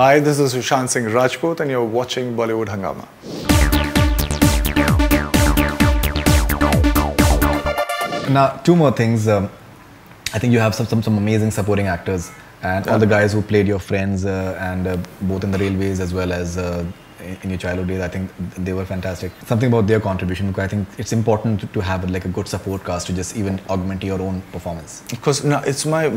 Hi, this is Sushant Singh Rajput and you're watching Bollywood Hungama. Now, two more things. I think you have some amazing supporting actors and all the guys who played your friends both in the railways as well as in your childhood days. I think they were fantastic. Something about their contribution, because I think it's important to have like a good support cast to just even augment your own performance. Of course, no, it's my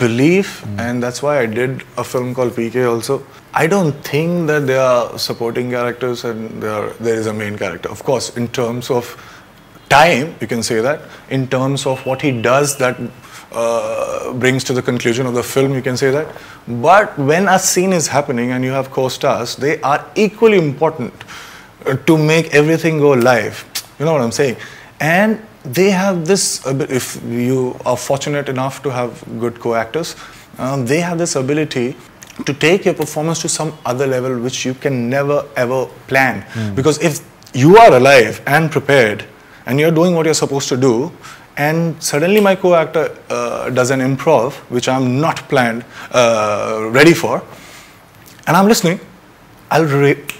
belief and that's why I did a film called PK also. I don't think that there are supporting characters and there is a main character. Of course, in terms of time, you can say that. In terms of what he does that brings to the conclusion of the film, you can say that. But when a scene is happening and you have co-stars, they are equally important to make everything go live. You know what I'm saying? And they have this, if you are fortunate enough to have good co-actors, they have this ability to take your performance to some other level which you can never ever plan. Because if you are alive and prepared and you're doing what you're supposed to do, and suddenly my co-actor does an improv which I'm not planned, ready for, and I'm listening, I'll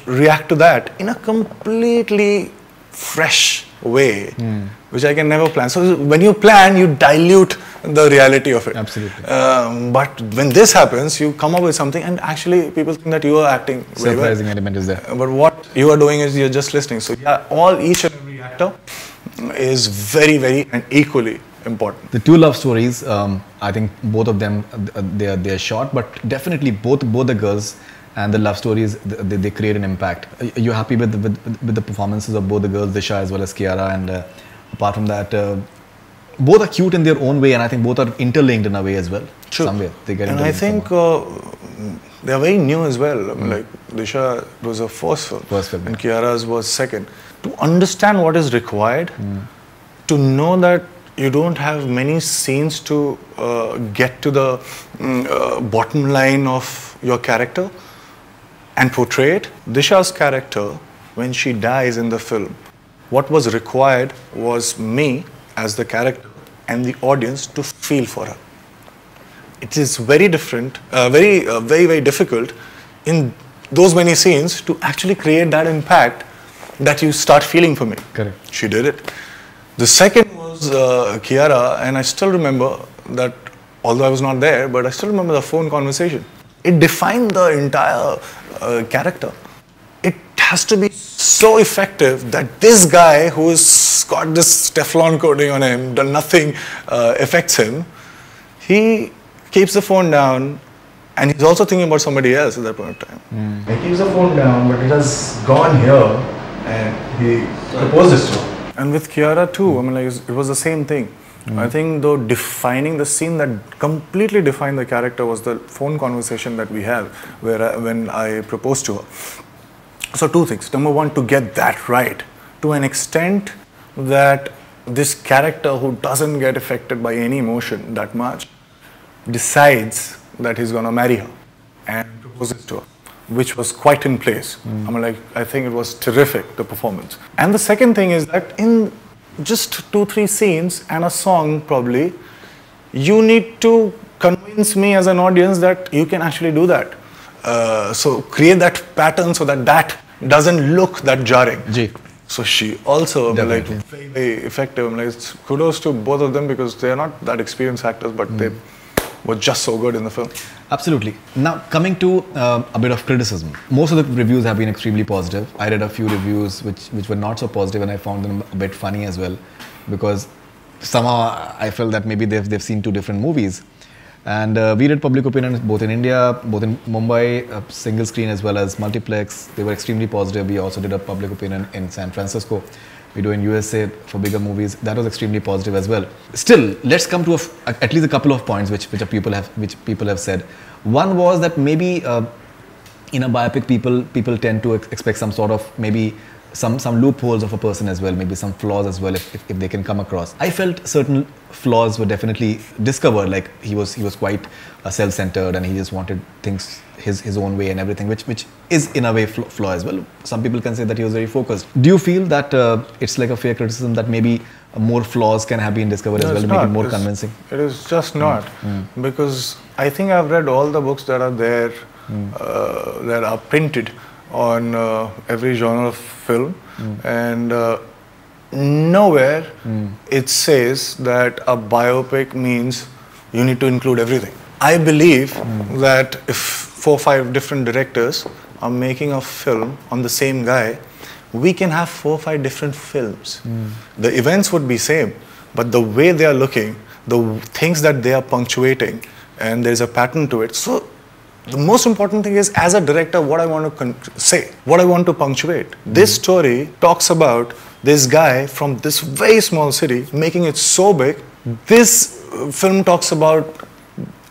react to that in a completely fresh way, which I can never plan. So when you plan, you dilute the reality of it. Absolutely. But when this happens, you come up with something and actually people think that you are acting. Surprising element is there. But what you are doing is you're just listening. So yeah, each and every actor is very, very and equally important. The two love stories, I think both of them, they're short, but definitely both the girls and the love stories, they create an impact. Are you happy with the performances of both the girls, Disha as well as Kiara? And apart from that, both are cute in their own way, and I think both are interlinked in a way as well. True. Somewhere they get interlinked. And I think they are very new as well. Like Disha was her first film, and Kiara's was second. To understand what is required, to know that you don't have many scenes to get to the bottom line of your character and portray it. Disha's character, when she dies in the film, what was required was me as the character and the audience to feel for her. It is very different, very, very difficult in those many scenes to actually create that impact that you start feeling for me. Correct. She did it. The second was Kiara, and I still remember that, although I was not there, but I still remember the phone conversation. It defined the entire character. It has to be so effective that this guy who's got this Teflon coating on him, done nothing affects him, he keeps the phone down and he's also thinking about somebody else at that point of time. He keeps the phone down, but it has gone here and he proposes to her. And with Kiara too, I mean, like, it was the same thing. I think though defining the scene that completely defined the character was the phone conversation that we have when I proposed to her. So two things. Number one, to get that right to an extent that this character who doesn't get affected by any emotion that much decides that he's going to marry her and proposes to her, which was quite in place. I mean, like, I think it was terrific, the performance. And the second thing is that in just 2-3 scenes and a song probably, you need to convince me as an audience that you can actually do that. So create that pattern so that that doesn't look that jarring. So she also, like, very, very effective. Like, kudos to both of them because they are not that experienced actors, but they were just so good in the film. Absolutely. Now, coming to a bit of criticism. Most of the reviews have been extremely positive. I read a few reviews which were not so positive, and I found them a bit funny as well, because somehow I felt that maybe they've seen two different movies. And we read public opinion both in India, both in Mumbai, single screen as well as multiplex. They were extremely positive. We also did a public opinion in San Francisco. We do in USA for bigger movies. That was extremely positive as well. Still, let's come to at least a couple of points which people have said. One was that maybe in a biopic, people tend to expect some sort of maybe some loopholes of a person as well, maybe some flaws as well if they can come across. I felt certain flaws were definitely discovered. Like he was quite self-centered and he just wanted things his own way and everything, which is in a way flaw as well. Some people can say that he was very focused. Do you feel that it's like a fair criticism that maybe more flaws can have been discovered as well, to make it more convincing? It is just not, because I think I've read all the books that are there that are printed on every genre of film, and nowhere it says that a biopic means you need to include everything. I believe that if 4 or 5 different directors are making a film on the same guy, we can have 4 or 5 different films. The events would be same, but the way they are looking, the things that they are punctuating, and there's a pattern to it. So the most important thing is, as a director, what I want to say, what I want to punctuate. This story talks about this guy from this very small city making it so big. This film talks about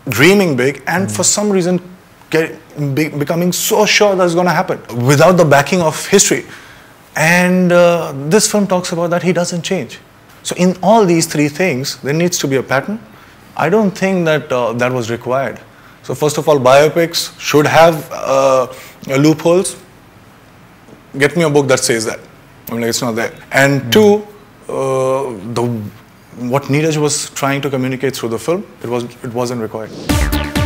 dreaming big and for some reason becoming so sure that's going to happen without the backing of history. And this film talks about that he doesn't change. So in all these 3 things, there needs to be a pattern. I don't think that that was required. So first of all, biopics should have loopholes. Get me a book that says that. I mean, like, it's not there. And two, what Neeraj was trying to communicate through the film, it wasn't required.